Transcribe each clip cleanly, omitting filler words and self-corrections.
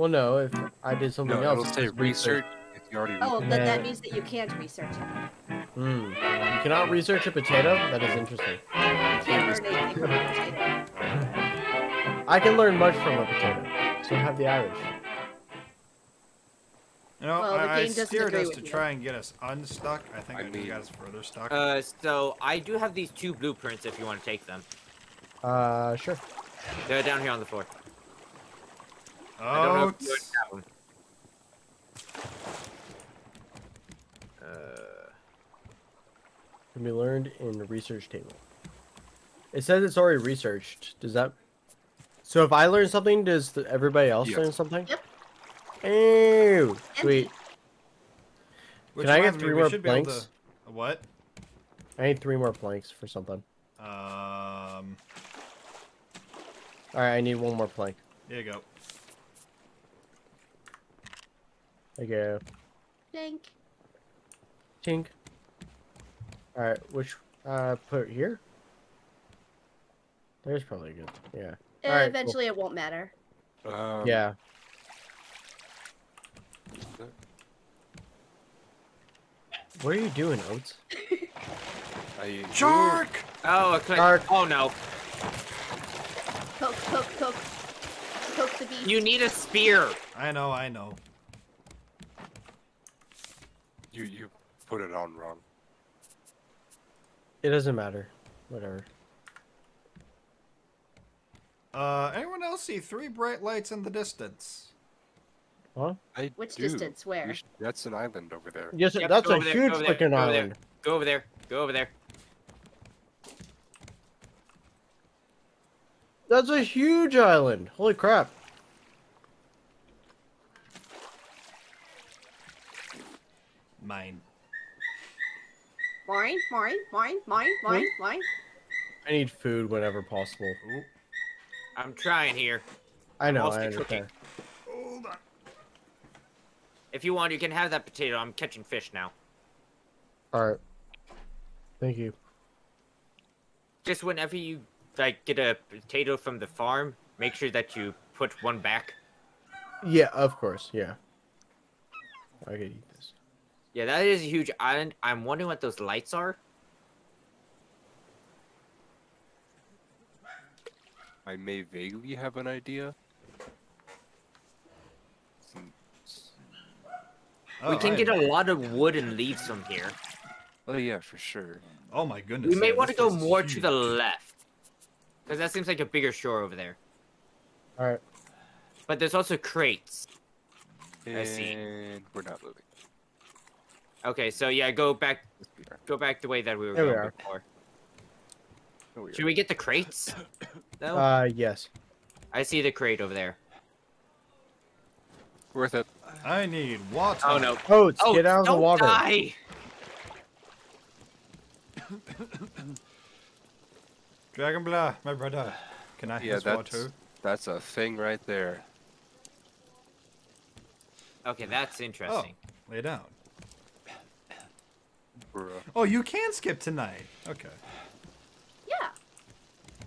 Well, no, if I did something else. It'll say research if you already. Oh, but that means that you can't research it. Hmm. You cannot research a potato? That is interesting. You can't learn anything from a potato. I can learn much from a potato. So have the Irish. You know, well, I steered us to try and get us unstuck. I think I mean, got us further stuck. So I do have these two blueprints if you want to take them. Sure. They're down here on the floor. Oh, I don't know if you would have them. Can be learned in the research table. It says it's already researched. Does that... So if I learn something, does everybody else learn something? Yep. Ew, sweet. Which Can I get three more planks? To... What? I need three more planks for something. Alright, I need one more plank. There you go. There you go. Tink. Tink. Alright, which, put it here? There's probably a good, yeah. Right, eventually cool. It won't matter. Yeah. What are you doing, Oats? Shark! Oh, okay. Shark. Oh no. Poke, poke, poke. Poke the beast. You need a spear. I know, I know. You put it on wrong. It doesn't matter. Whatever. Anyone else see three bright lights in the distance? Huh? Which distance? Where? That's an island over there. Yes, yep, that's a huge looking island. Go over there. Go over there. That's a huge island. Holy crap. Mine. Mine, mine, mine, mine, mine, mine. I need food whenever possible. Ooh. I'm trying here. I know, I understand. Hold on. If you want, you can have that potato. I'm catching fish now. Alright. Thank you. Just whenever you like get a potato from the farm, make sure that you put one back. Yeah, of course. Yeah. I could eat this. Yeah, that is a huge island. I'm wondering what those lights are. I may vaguely have an idea. Oh, we can get a lot of wood and leaves from here. Oh yeah, for sure. Oh my goodness. We may want to go more to the left. Because that seems like a bigger shore over there. Alright. But there's also crates. And I see. We're not moving. Okay, so yeah, go back the way that we were going before. Should we get the crates? No? Yes. I see the crate over there. Worth it. I need water. Oh no. Oats, get out of the water. Die. Dragonblah, my brother. Can I have this water? That's a thing right there. Okay, that's interesting. Oh, lay down. Oh, you can skip tonight. Okay. Yeah.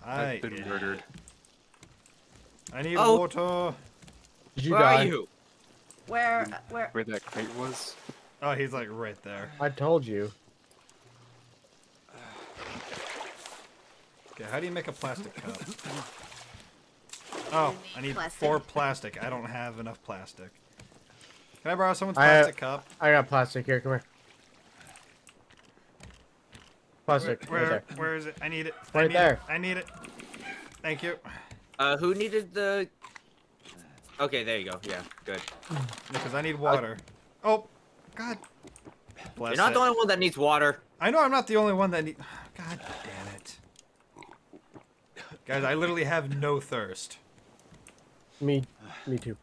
I've been murdered. I need water. Did you die? You? Where that crate was? Oh, he's like right there. I told you. Okay, how do you make a plastic cup? Oh, I need four plastic. I don't have enough plastic. Can I borrow someone's plastic cup? I got plastic here. Come here. Plastic. Where is it? I need it. Right there. I need it. Thank you. Who needed the? Okay, there you go. Yeah, good. Because I need water. Oh, God. Bless You're not it. The only one that needs water. I know I'm not the only one that needs... God damn it. Guys, I literally have no thirst. Me too.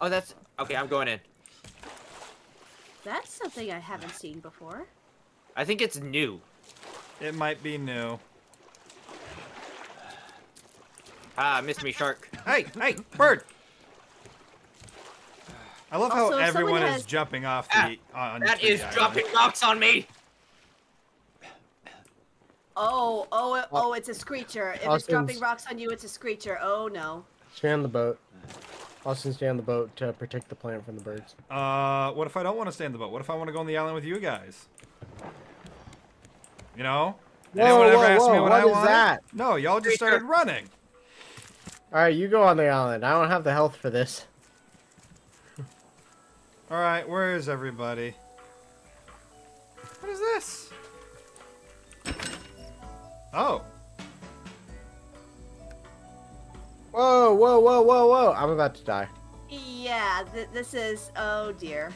Oh, that's... Okay, I'm going in. That's something I haven't seen before. I think it's new. It might be new. Ah, missed me, shark. Hey, hey, bird! I love how everyone is jumping off the... that is dropping rocks on me! Oh, it's a screecher. If it's dropping rocks on you, it's a screecher. Oh, no. Stay on the boat. Austin, stay on the boat to protect the plant from the birds. What if I don't want to stay on the boat? What if I want to go on the island with you guys? You know? Whoa, anyone ever asked me what I wanted? No, y'all just started running. Alright, you go on the island. I don't have the health for this. Alright, where is everybody? What is this? Oh. Whoa, whoa, whoa, whoa, whoa. I'm about to die. Yeah, this is... Oh, dear.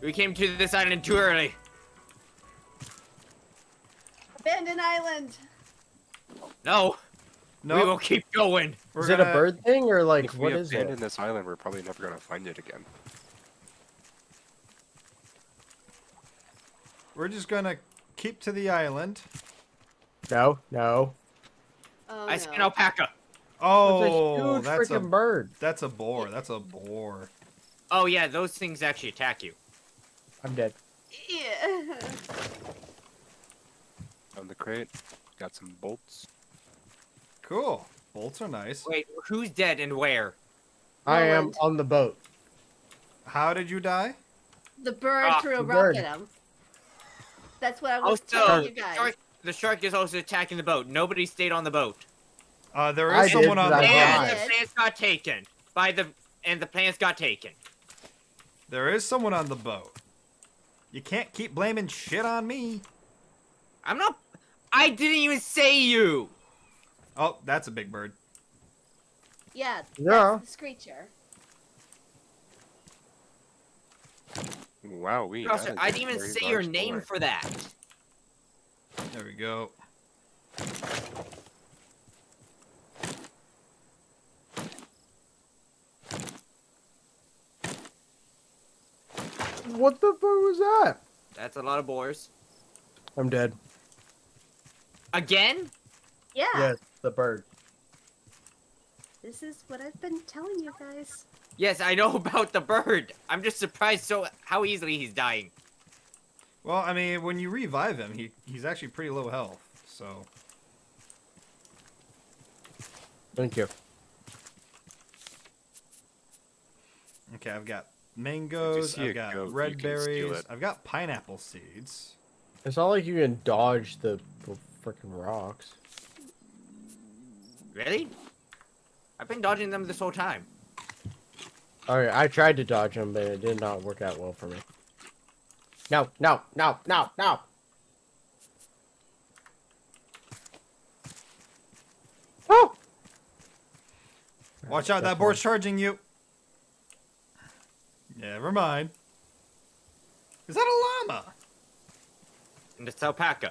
We came to this island too early. Abandoned island. No. No. We will keep going. Is it a bird thing or like what is it? If we abandon this island, we're probably never going to find it again. We're just going to keep to the island. No, no. Oh, I see an alpaca. Oh, that's a huge freaking bird. That's a boar. That's a boar. Oh, yeah, those things actually attack you. I'm dead. Yeah. Found the crate. Got some bolts. Cool. Bolts are nice. Wait, who's dead and where? I am on the boat. How did you die? The bird threw a rock at him. That's what I was telling you guys. The shark is also attacking the boat. Nobody stayed on the boat. There is someone on the boat. And the plants got taken. And the plants got taken. There is someone on the boat. You can't keep blaming shit on me. I'm not... I didn't even say you. Oh, that's a big bird. Yeah, that's the screecher. Wow, I didn't even say your name for that. There we go. What the fuck was that? That's a lot of boars. I'm dead. Again? Yeah. Yes, the bird. This is what I've been telling you guys. Yes, I know about the bird. I'm just surprised how easily he's dying. Well, I mean, when you revive him, he's actually pretty low health, so... Thank you. Okay, I've got mangoes, I've got red berries, I've got pineapple seeds. It's not like you can dodge the freaking rocks. Really? I've been dodging them this whole time. Alright, I tried to dodge them, but it did not work out well for me. No, no, no, no, no. Oh! Watch out, that board's charging you. Never mind. Is that a llama? And it's alpaca.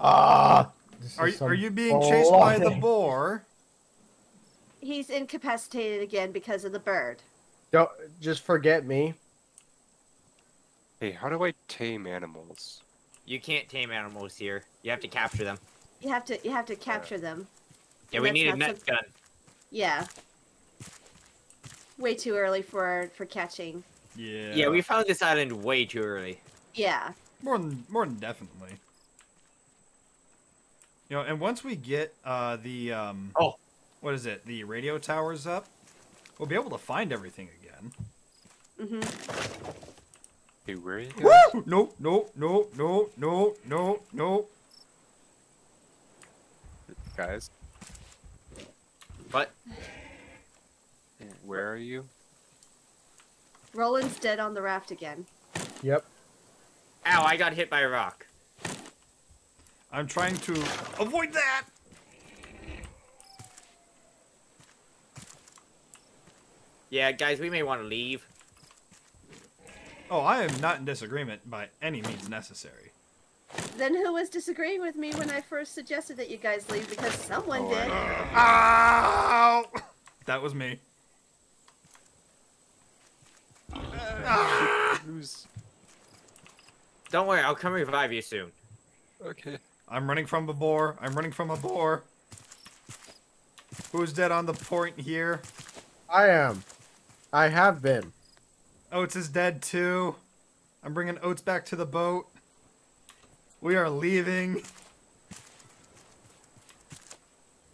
Are you being chased by the boar? He's incapacitated again because of the bird. Don't just forget me. Hey, how do I tame animals? You can't tame animals here. You have to capture them. You have to capture them. Yeah, we need a net gun. Yeah. Way too early for catching. Yeah. Yeah, we found this island way too early. Yeah. More than definitely. You know, and once we get the radio towers up, we'll be able to find everything again. Mm-hmm. Hey, where are you guys? Woo! No, no, no, no, no, no, no. Guys? What? Where are you? Roland's dead on the raft again. Yep. Ow, I got hit by a rock. I'm trying to avoid that! Yeah, guys, we may want to leave. Oh, I am not in disagreement by any means necessary. Then who was disagreeing with me when I first suggested that you guys leave? Because someone did. Ow! That was me. Don't worry, I'll come revive you soon. Okay. I'm running from a boar. I'm running from a boar. Who's dead on the point here? I am. I have been. Oats is dead too. I'm bringing Oats back to the boat. We are leaving.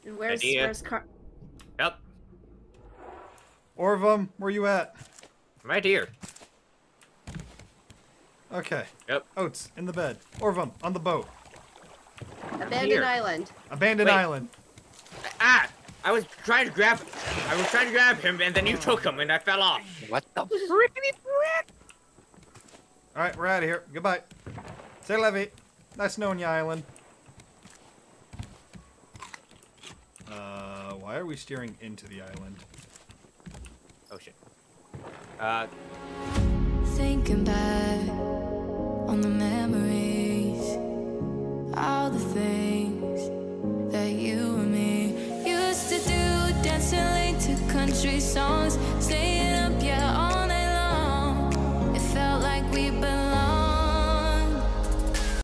And where's Car? Orvem, where you at? I'm right here. Okay. Yep. Oats, in the bed. Orvem, on the boat. Abandoned island. Abandoned island. Ah! I was trying to grab him, and then you took him, and I fell off. What the frickity frick? All right, we're out of here. Goodbye. Say Levy. Nice knowing you, island. Why are we steering into the island? Oh shit. Thinking back on the memory.